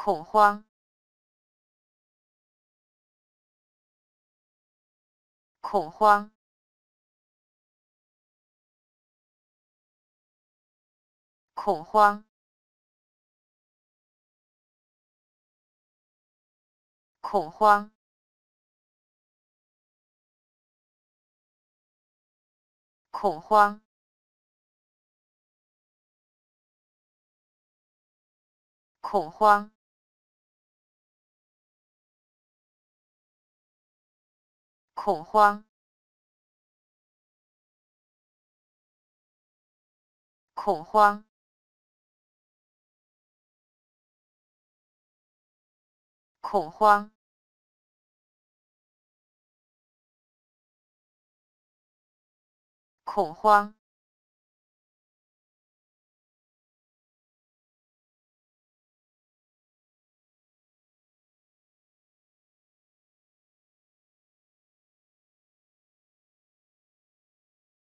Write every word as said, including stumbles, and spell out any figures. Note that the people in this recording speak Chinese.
恐慌，恐慌，恐慌，恐慌，恐慌。 恐慌，恐慌，恐慌，恐慌，恐慌。